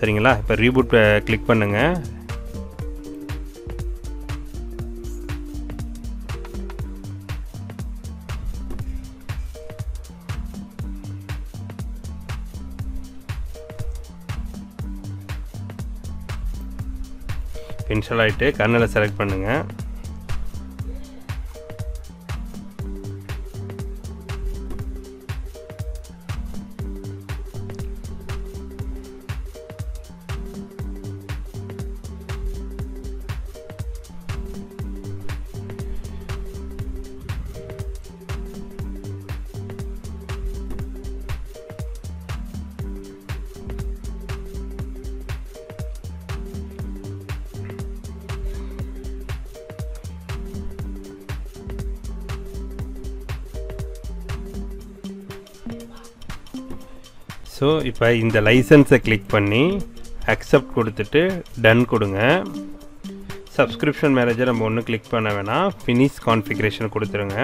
seringala ipo reboot click pannunga install aayittu kernel select pannunga so ipa inda license click panni accept kodutittu done kodunga subscription manager நம்ம ஒன்னு click பண்ண வேணா finish configuration கொடுத்துருங்க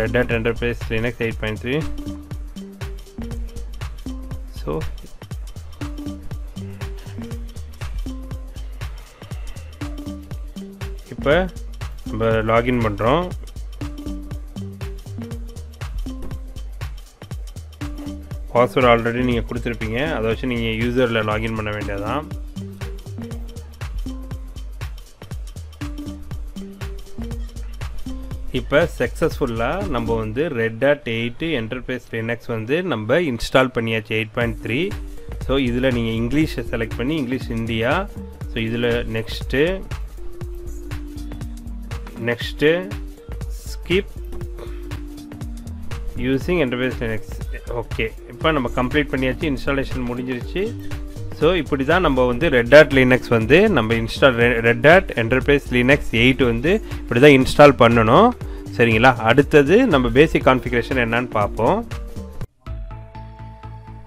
Red Hat Enterprise Linux 8.3 so ipa நம்ம login பண்றோம் password already நீங்க கொடுத்திருப்பீங்க அத வச்சு நீங்க யூசர்ல லாகின் பண்ண வேண்டியதுதான் இப்போ சக்சஸ்ஃபுல்லா நம்ம வந்து Red Hat 8 Enterprise Linux வந்து நம்ம இன்ஸ்டால் பண்ணியாச்சு 8.3 சோ இதுல நீங்க இங்கிலீஷ் செலக்ட் பண்ணி இங்கிலீஷ் இந்தியா சோ இதுல next skip using Enterprise Linux okay இப்போ நம்ம கம்ப்ளீட் பண்ணியாச்சு இன்ஸ்டாலேஷன் முடிஞ்சிருச்சு சோ இப்படி தான் நம்ம வந்து Red Hat Linux வந்து நம்ம install Red Hat Enterprise Linux 8 வந்து இப்படி தான் இன்ஸ்டால் பண்ணனும் சரிங்களா அடுத்து நம்ம பேசிக் கான்ஃபிகரேஷன் என்னன்னு பாப்போம்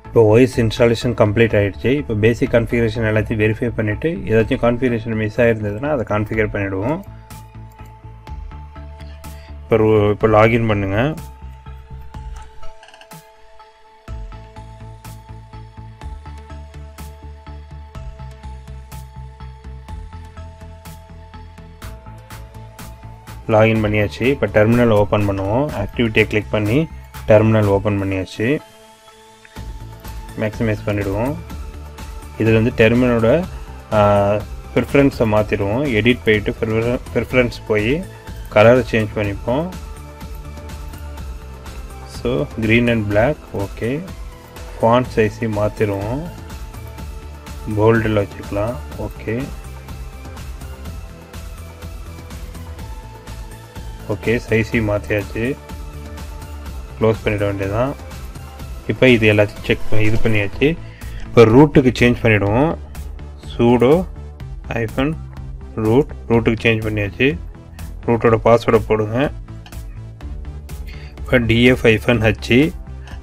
இப்போ OS இன்ஸ்டாலேஷன் கம்ப்ளீட் ஆயிடுச்சு இப்போ பேசிக் கான்ஃபிகரேஷன் எல்லாத்தையும் வெரிஃபை பண்ணிட்டு ஏதாச்சும் கான்ஃபிகரேஷன் மிஸ் ஆயிருந்ததுனா அத கான்ஃபிகர் பண்ணிடுவோம் இப்போ லாகின் பண்ணுங்க லாகின் பண்ணியாச்சு இப்போ டெர்மினல் ஓபன் பண்ணுவோம் ஆக்டிவிட்டியை கிளிக் பண்ணி டெர்மினல் ஓபன் பண்ணியாச்சு மேக்ஸிமைஸ் பண்ணிடுவோம் இதுல இருந்து டெர்மினலோட பிரெஃபரன்ஸை மாத்திடுவோம் எடிட் போயிட்டு பிரெஃபரன்ஸ் போய் கலர் சேஞ்ச் பண்ணிப்போம் so green and black okay font சைஸையும் மாத்திடுவோம் போல்டில் வச்சுக்கலாம் ஓகே ஓகே சைஸி மாத்தியாச்சு க்ளோஸ் பண்ணிட வேண்டியதான் இப்போ இது எல்லாத்தையும் செக் இது பண்ணியாச்சு இப்போ ரூட்டுக்கு சேஞ்ச் பண்ணிடுவோம் sudo - root ரூட்டுக்கு சேஞ்ச் பண்ணியாச்சு ரூட்டோட பாஸ்வேர்டை போடுங்க இப்போ df - h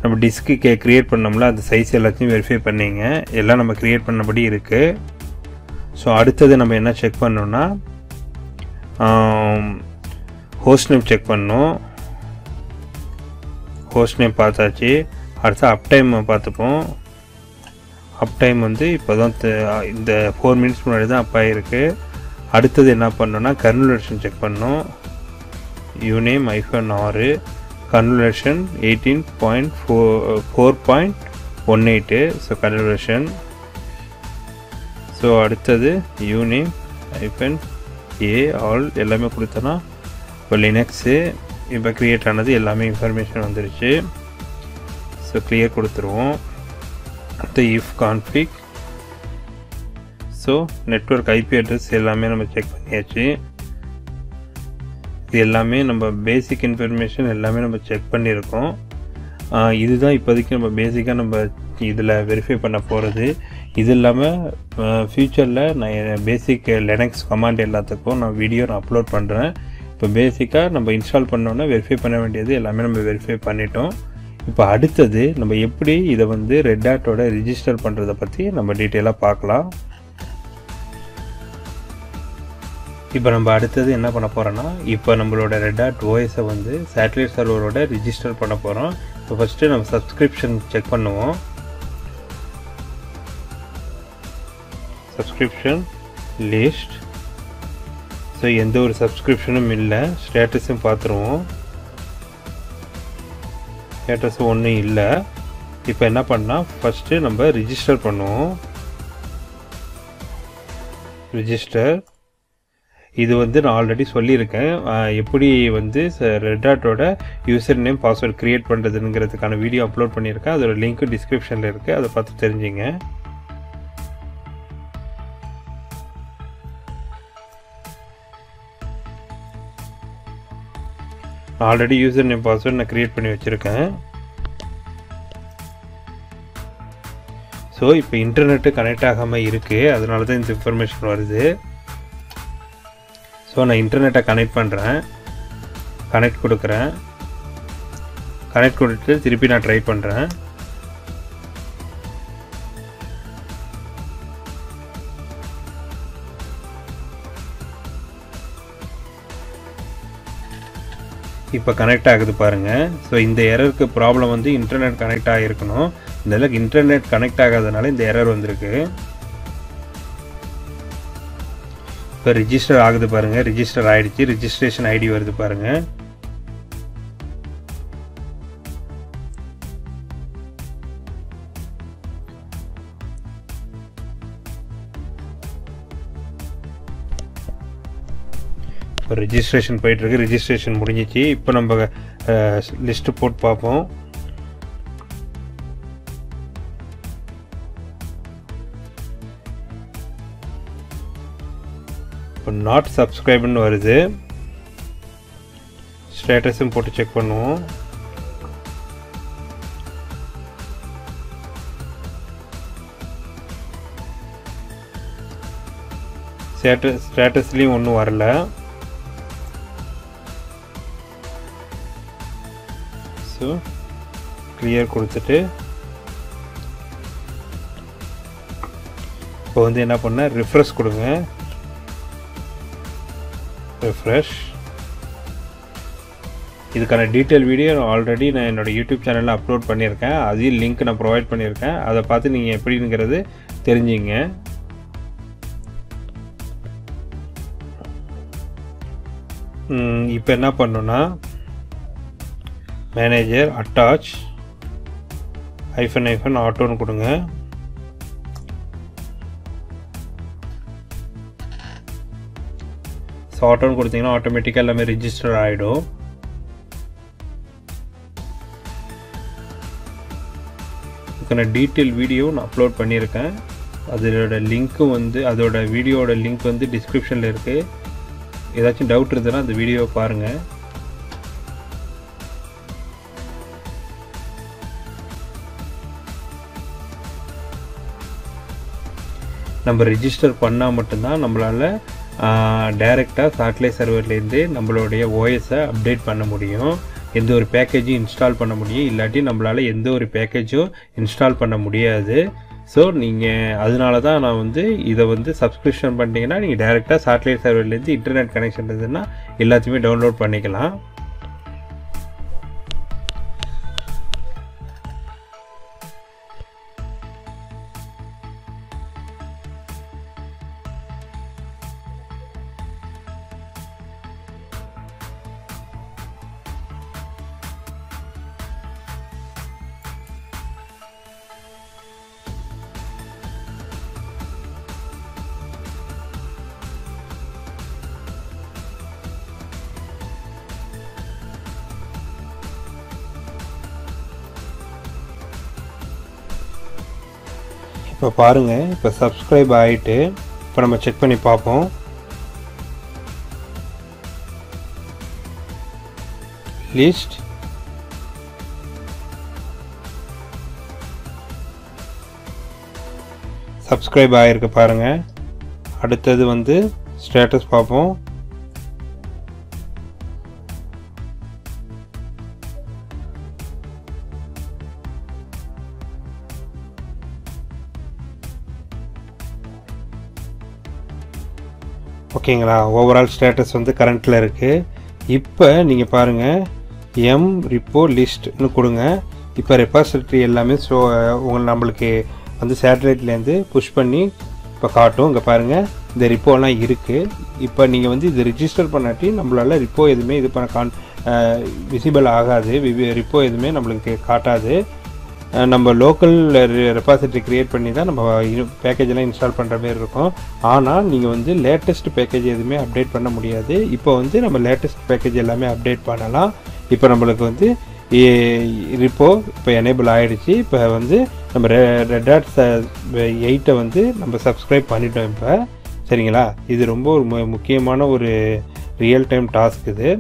நம்ம டிஸ்க்கு கிரியேட் பண்ணோம்ல அந்த சைஸ் எல்லாத்தையும் வெரிஃபை பண்ணீங்க எல்லாம் நம்ம கிரியேட் பண்ணபடி இருக்கு ஸோ அடுத்தது நம்ம என்ன செக் பண்ணோம்னா host name check பண்ணனும் host name பார்த்தாச்சு அடுத்து uptime பார்த்துப்போம் uptime வந்து இப்போதான் இந்த 4 minutes முன்னாடி தான் up ஆயிருக்கு அடுத்து என்ன பண்ணனும்னா kernel version check பண்ணனும் uname -r kernel version 18.4.18 so kernel version so அடுத்து uname -a all எல்லாமே கொடுத்தனா இப்போ லினக்ஸு இப்போ க்ரியேட் ஆனது எல்லாமே இன்ஃபர்மேஷன் வந்துருச்சு ஸோ கிளியர் கொடுத்துருவோம் அடுத்து if config so network IP address எல்லாமே நம்ம செக் பண்ணியாச்சு இது எல்லாமே நம்ம பேசிக் இன்ஃபர்மேஷன் எல்லாமே நம்ம செக் பண்ணியிருக்கோம் இதுதான் இப்போதைக்கு நம்ம பேசிக்காக நம்ம இதில் வெரிஃபை பண்ண போகிறது இது இல்லாமல் ஃப்யூச்சரில் நான் பேசிக் லினக்ஸ் கமாண்ட் எல்லாத்துக்கும் நான் வீடியோ நான் அப்லோட் பண்ணுறேன் இப்போ பேசிக்காக நம்ம இன்ஸ்டால் பண்ணோன்னா வெரிஃபை பண்ண வேண்டியது எல்லாமே நம்ம வெரிஃபை பண்ணிட்டோம் இப்போ அடுத்தது நம்ம எப்படி இதை வந்து Red Hat-ஓட ரிஜிஸ்டர் பண்ணுறதை பற்றி நம்ம டீட்டெயிலாக பார்க்கலாம் இப்போ நம்ம அடுத்து என்ன பண்ண போறோம்னா இப்போ நம்மளோட Red Hat OS வந்து satellite server ஓட register பண்ண போறோம். சோ ஃபர்ஸ்ட் நம்ம subscription check பண்ணுவோம். Subscription list. சோ எந்த ஒரு subscriptionம் இல்ல, statusம் பாத்துறோம். Status ஒண்ணும் இல்ல. இப்போ என்ன பண்ணா ஃபர்ஸ்ட் நம்ம register பண்ணுவோம். Register இது வந்து நான் ஆல்ரெடி சொல்லியிருக்கேன் எப்படி வந்து Red Hat ஓட யூசர் நேம் பாஸ்வேர்ட் கிரியேட் பண்றதுங்கிறதுக்கான வீடியோ அப்லோட் பண்ணியிருக்கேன். அதோட லிங்க் டிஸ்கிரிப்ஷன்ல இருக்கு, அதை பார்த்து தெரிஞ்சுங்க. ஆல்ரெடி யூசர் நேம் பாஸ்வேர்ட் நான் கிரியேட் பண்ணி வச்சிருக்கேன். ஸோ இப்போ இன்டர்நெட்டு கனெக்ட் ஆகாமல் இருக்கு, அதனால தான் இந்த இன்ஃபர்மேஷன் வருது. ஸோ நான் இன்டர்நெட்டை கனெக்ட் பண்ணுறேன், கனெக்ட் கொடுக்குறேன், கனெக்ட் கொடுத்துட்டு திருப்பி நான் ட்ரை பண்ணுறேன். இப்போ கனெக்ட் ஆகுது பாருங்கள். ஸோ இந்த எரருக்கு ப்ராப்ளம் வந்து இன்டர்நெட் கனெக்ட் ஆகிருக்கணும், இந்த இன்டர்நெட் கனெக்ட் ஆகாதனால இந்த எரர் வந்திருக்கு. இப்போ ரிஜிஸ்டர் ஆகுது பாருங்கள், ரிஜிஸ்டர் ஆகிடுச்சு, ரிஜிஸ்ட்ரேஷன் ஐடி வருது பாருங்கள். இப்போ ரிஜிஸ்ட்ரேஷன் போயிட்டுருக்கு, ரிஜிஸ்ட்ரேஷன் முடிஞ்சிச்சு. இப்போ நம்ம லிஸ்ட்டு போட்டு பார்ப்போம். இப்போ நாட் சப்ஸ்கிரைப்னு வருது, ஸ்டேட்டஸும் போட்டு செக் பண்ணுவோம். ஸ்டேட்டஸ்லேயும் ஒன்றும் வரல. ஸோ கிளியர் கொடுத்துட்டு இப்போ வந்து என்ன பண்ண ரிஃப்ரெஷ் கொடுங்க. refresh. இதுக்கான டீட்டெயில் வீடியோ ஆல்ரெடி நான் என்னோட யூடியூப் சேனலில் அப்லோட் பண்ணியிருக்கேன், அதையும் லிங்க் நான் ப்ரொவைட் பண்ணியிருக்கேன், அதை பார்த்து நீங்கள் எப்படிங்கிறது தெரிஞ்சுங்க. இப்போ என்ன பண்ணணும்னா மேனேஜர் அட்டாச் - ஆட்டோன்னு கொடுங்க. ஸோ ஆட்டோன்னு கொடுத்தீங்கன்னா ஆட்டோமேட்டிக்காக எல்லாமே ரிஜிஸ்டர் ஆகிடும். இதுக்கான டீட்டெயில் வீடியோ நான் அப்லோட் பண்ணியிருக்கேன், அதோட லிங்க்கும் வந்து அதோட வீடியோட லிங்க் வந்து டிஸ்கிரிப்ஷனில் இருக்குது. ஏதாச்சும் டவுட் இருந்ததுன்னா அந்த வீடியோவை பாருங்கள். நம்ம ரிஜிஸ்டர் பண்ணால் மட்டும்தான் நம்மளால் டைரெக்டாக சேட்டலைட் சர்வர்லேருந்து நம்மளுடைய ஓஎஸை அப்டேட் பண்ண முடியும், எந்த ஒரு பேக்கேஜும் இன்ஸ்டால் பண்ண முடியும். இல்லாட்டி நம்மளால் எந்த ஒரு பேக்கேஜும் இன்ஸ்டால் பண்ண முடியாது. ஸோ நீங்கள் அதனால தான் நான் வந்து இதை வந்து சப்ஸ்கிரிப்ஷன் பண்ணிட்டீங்கன்னா நீங்கள் டைரெக்டாக சேட்டலைட் சர்வர்லேருந்து இன்டர்நெட் கனெக்ஷன் இருந்ததுன்னா எல்லாத்தையுமே டவுன்லோட் பண்ணிக்கலாம். இப்போ பாருங்கள், இப்போ சப்ஸ்கிரைப் ஆகிட்டு இப்போ நம்ம செக் பண்ணி பார்ப்போம். லிஸ்ட் சப்ஸ்கிரைப் ஆகிருக்கு பாருங்கள். அடுத்தது வந்து ஸ்டேட்டஸ் பார்ப்போம். ஓகேங்களா. ஓவரால் ஸ்டேட்டஸ் வந்து கரண்ட்டில் இருக்குது. இப்போ நீங்கள் பாருங்கள் ரிப்போ லிஸ்ட்னு கொடுங்க. இப்போ ரெபாசிட்ரி எல்லாமே ஸோ உங்களுக்கு நம்மளுக்கு வந்து சேட்டலைட்லேருந்து புஷ் பண்ணி இப்போ காட்டும். இங்கே பாருங்கள் இந்த ரிப்போலாம் இருக்குது. இப்போ நீங்கள் வந்து இது ரிஜிஸ்டர் பண்ணாட்டி நம்மளால் ரிப்போ எதுவுமே இது பண்ண விசிபிள் ஆகாது. ரிப்போ எதுவுமே நம்மளுக்கு காட்டாது. நம்ம லோக்கல் ரெபாசிட்ரி க்ரியேட் பண்ணி தான் நம்ம பேக்கேஜெல்லாம் இன்ஸ்டால் பண்ணுற மாதிரி இருக்கும். ஆனால் நீங்கள் வந்து லேட்டஸ்ட் பேக்கேஜ் எதுவுமே அப்டேட் பண்ண முடியாது. இப்போ வந்து நம்ம லேட்டஸ்ட் பேக்கேஜ் எல்லாமே அப்டேட் பண்ணலாம். இப்போ நம்மளுக்கு வந்து ரிப்போ இப்போ எனேபிள் ஆகிடுச்சு. இப்போ வந்து நம்ம ரெட் ஹாட் 8 வந்து நம்ம சப்ஸ்கிரைப் பண்ணிட்டோம் இப்போ, சரிங்களா. இது ரொம்ப ஒரு முக்கியமான ஒரு ரியல் டைம் டாஸ்க் இது.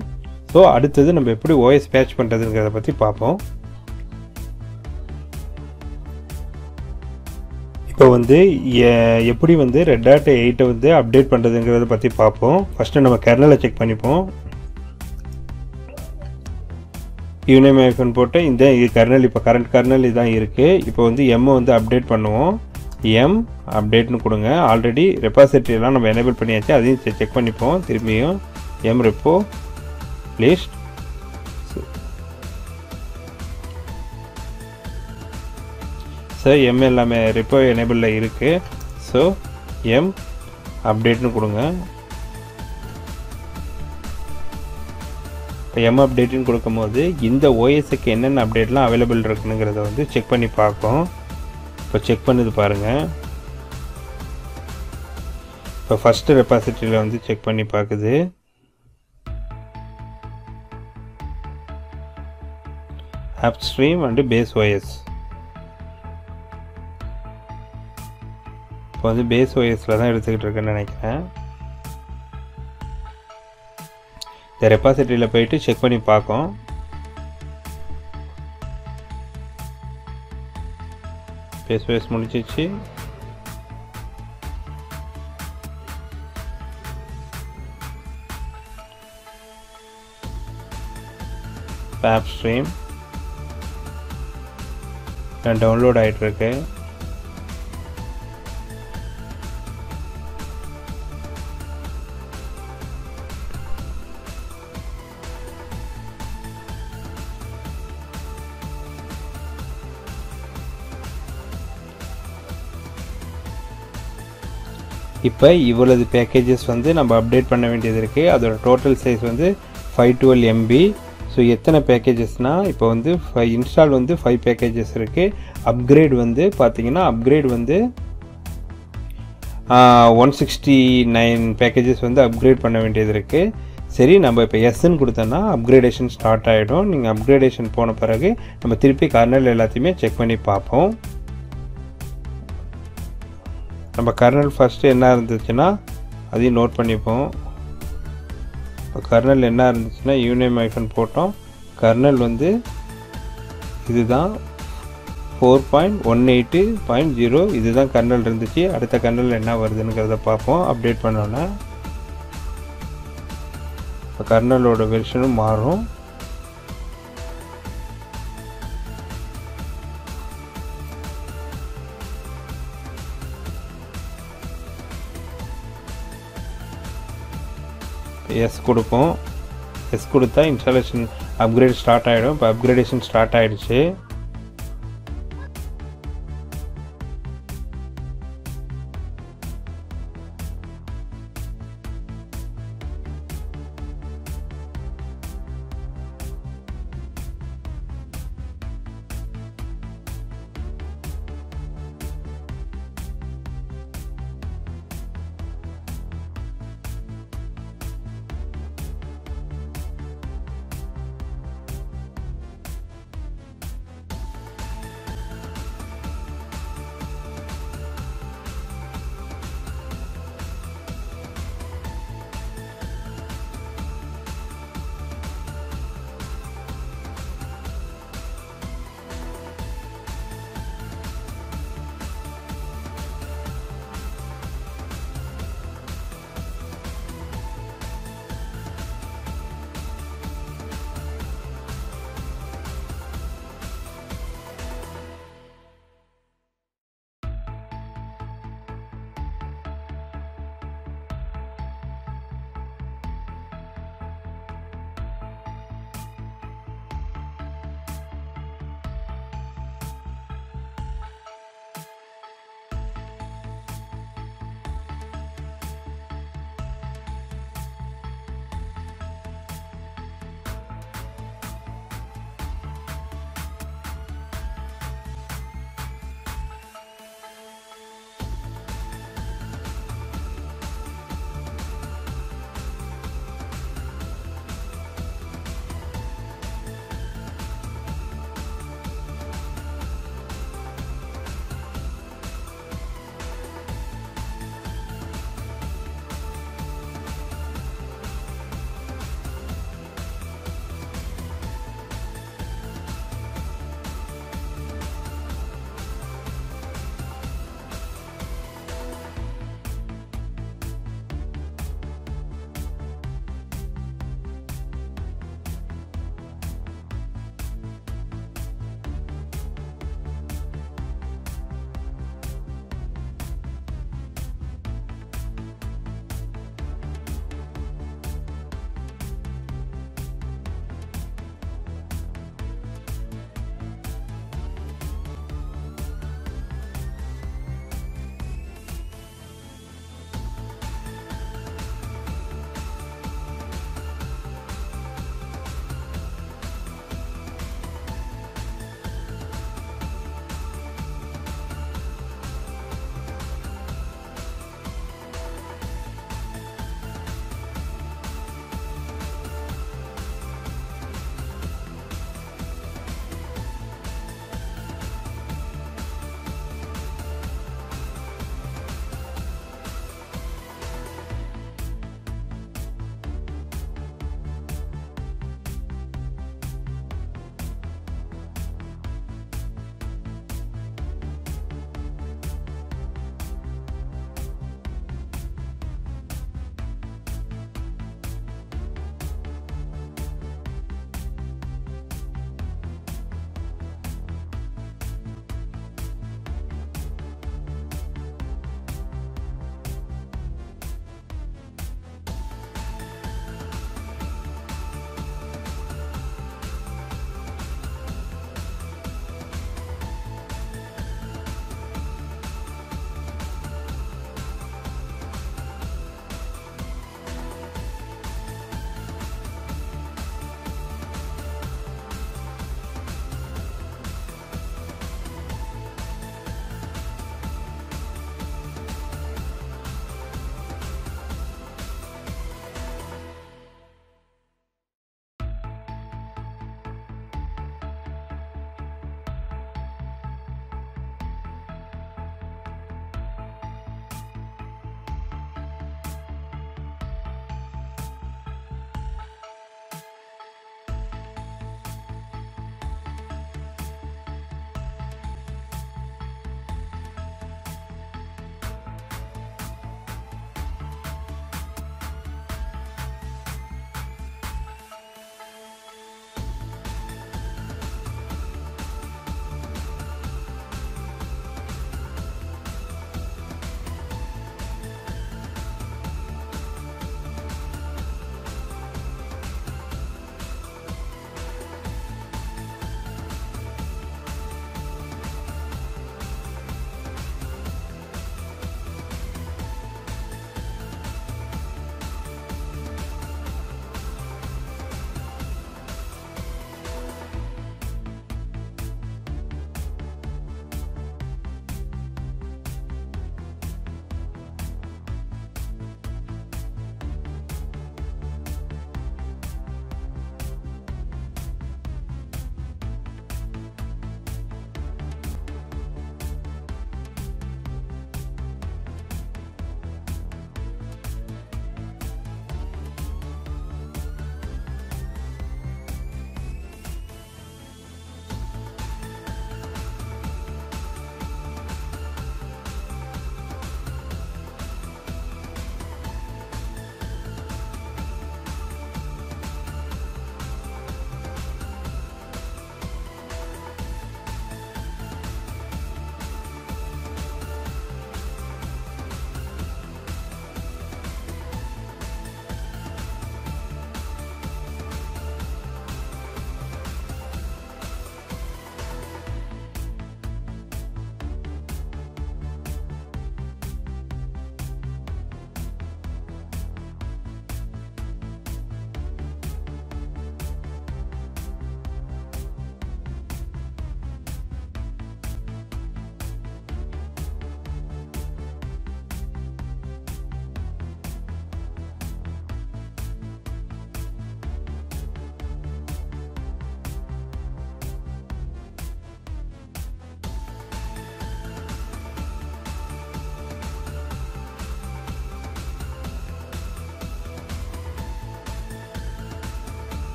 ஸோ அடுத்தது நம்ம எப்படி ஓஎஸ் பேட்ச் பண்ணுறதுங்கிறத பற்றி பார்ப்போம். இப்போ வந்து எப்படி வந்து ரெட் ஹாட் 8 வந்து அப்டேட் பண்ணுறதுங்கிறத பற்றி பார்ப்போம். ஃபஸ்ட்டு நம்ம கெர்னலை செக் பண்ணிப்போம். யூனியம் ஐஃபன் போட்டு இந்த கர்னல் இப்போ கரண்ட் கர்னல் இதான் இருக்குது. இப்போ வந்து எம்மை வந்து அப்டேட் பண்ணுவோம். எம் அப்டேட்னு கொடுங்க. ஆல்ரெடி ரெபாசிட்ரியெல்லாம் நம்ம எனேபிள் பண்ணியாச்சு, அதையும் செக் பண்ணிப்போம். திரும்பியும் yum repo list sir yum எல்லாமே ரெப்போ எனேபிளில் இருக்குது. ஸோ எம் அப்டேட்னு கொடுங்க. எம் அப்டேட்டுன்னு கொடுக்கும்போது இந்த ஓஎஸ்க்கு என்னென்ன அப்டேட்லாம் அவைலபிள் இருக்குங்கிறத வந்து செக் பண்ணி பார்க்கும். இப்போ செக் பண்ணது பாருங்கள். இப்போ ஃபஸ்ட்டு ரெபாசிட்ரியில் வந்து செக் பண்ணி பார்க்குது. App stream and base OS. இப்போ வந்து பேஸ் ஓஎஸில் தான் எடுத்துக்கிட்டு இருக்கேன்னு நினைக்கிறேன். இந்த ரெபாசிட்ரியில் போயிட்டு செக் பண்ணி பார்க்கும். பேஸ் முடிச்சிச்சு. ஆப் ஸ்ட்ரீம் டவுன்லோட் ஆகிட்டுருக்கு. இப்போ இவ்வளவு பேக்கேஜஸ் வந்து நம்ம அப்டேட் பண்ண வேண்டியது இருக்குது. அதோட டோட்டல் சைஸ் வந்து 512 MB. ஸோ எத்தனை பேக்கேஜஸ்னால் இப்போ வந்து இன்ஸ்டால் வந்து 5 பேக்கேஜஸ் இருக்குது. அப்கிரேட் வந்து பார்த்திங்கன்னா அப்கிரேட் வந்து 169 பேக்கேஜஸ் வந்து அப்கிரேட் பண்ண வேண்டியது இருக்குது. சரி, நம்ம இப்போ எஸ்ன்னு கொடுத்தோன்னா அப்கிரேடேஷன் ஸ்டார்ட் ஆகிடும். நீங்கள் அப்கிரேடேஷன் போன பிறகு நம்ம திருப்பி கர்னல் எல்லாத்தையுமே செக் பண்ணி பார்ப்போம். நம்ம கர்னல் ஃபஸ்ட்டு என்ன இருந்துச்சுன்னா அதையும் நோட் பண்ணிப்போம். இப்போ கர்னல் என்ன இருந்துச்சுன்னா யூனியம் ஐஃபன் போட்டோம். கர்னல் வந்து இதுதான் 4.18.0 இதுதான் கர்னல் இருந்துச்சு. அடுத்த கர்னல் என்ன வருதுங்கிறத பார்ப்போம். அப்டேட் பண்ணோன்னா இப்போ கர்னலோட வெர்ஷனும் மாறும். எஸ் கொடுப்போம். எஸ் கொடுத்தா இன்ஸ்டாலேஷன் அப்கிரேட் ஸ்டார்ட் ஆகிடும். இப்போ அப்கிரேடேஷன் ஸ்டார்ட் ஆகிடுச்சு.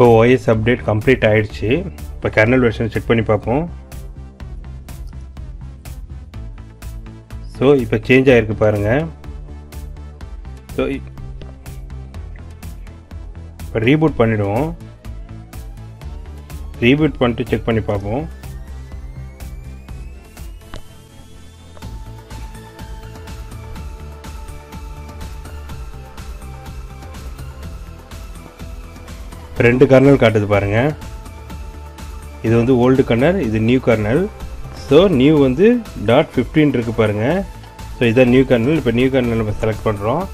இப்போ OS update complete ஆயிடுச்சு. இப்போ kernel version செக் பண்ணி பார்ப்போம். சோ இப்போ சேஞ்ச் ஆயிருக்கு பாருங்க. சோ இப்போ ரீபூட் பண்ணிடுவோம். ரீபூட் பண்ணிட்டு செக் பண்ணி பார்ப்போம். ரெண்டு கர்னல் காட்டுது பாருங்க. இது வந்து ஓல்டு கர்னல், இது நியூ கர்னல். ஸோ நியூ வந்து .15 இருக்கு பாருங்க. ஸோ இதான் நியூ கர்னல். இப்போ நியூ கர்னல் நம்ம செலக்ட் பண்ணுறோம்.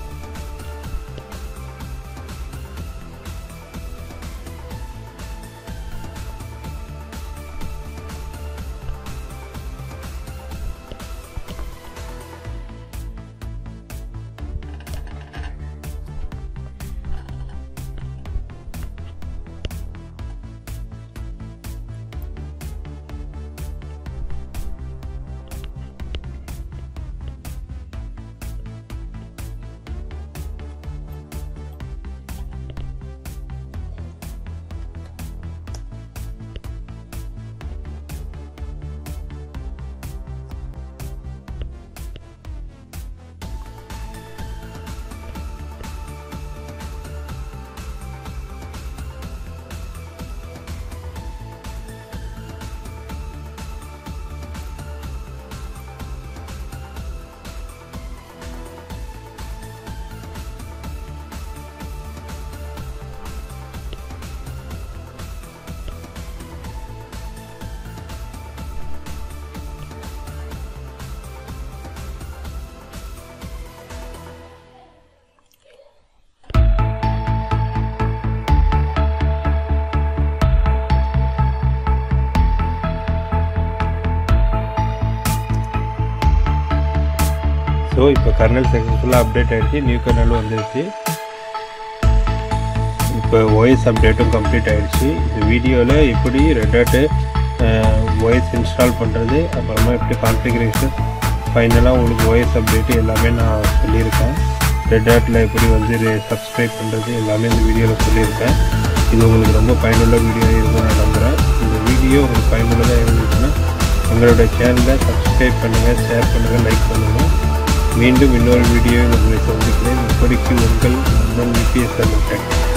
ஸோ இப்போ கர்னல் சக்ஸஸ்ஃபுல்லாக அப்டேட் ஆகிடுச்சு, நியூ கர்னலும் வந்துருச்சு. இப்போ ஓஎஸ் அப்டேட்டும் கம்ப்ளீட் ஆகிடுச்சு. இந்த வீடியோவில் எப்படி ரெட் ஹாட் ஓஎஸ் இன்ஸ்டால் பண்ணுறது, அப்புறமா எப்படி கான்ஃபிகரேஷன், ஃபைனலாக உங்களுக்கு ஓஎஸ் அப்டேட்டு எல்லாமே நான் சொல்லியிருக்கேன். ரெட் ஹாட்டில் எப்படி வந்து சப்ஸ்கிரைப் பண்ணுறது எல்லாமே இந்த வீடியோவில் சொல்லியிருக்கேன். இது உங்களுக்கு ரொம்ப பயனுள்ள வீடியோ இருக்கும் நான் நம்புகிறேன். இந்த வீடியோ உங்களுக்கு பயனுள்ளதாக இருந்துச்சுன்னா உங்களோட சேனலை சப்ஸ்கிரைப் பண்ணுங்கள், ஷேர் பண்ணுங்கள், லைக் பண்ணுங்கள். மீண்டும் இன்னொரு வீடியோவை உங்களை சந்திக்கிறேன். இப்படிக்கு உங்கள் விபிஎஸ் தமிழ் டெக்.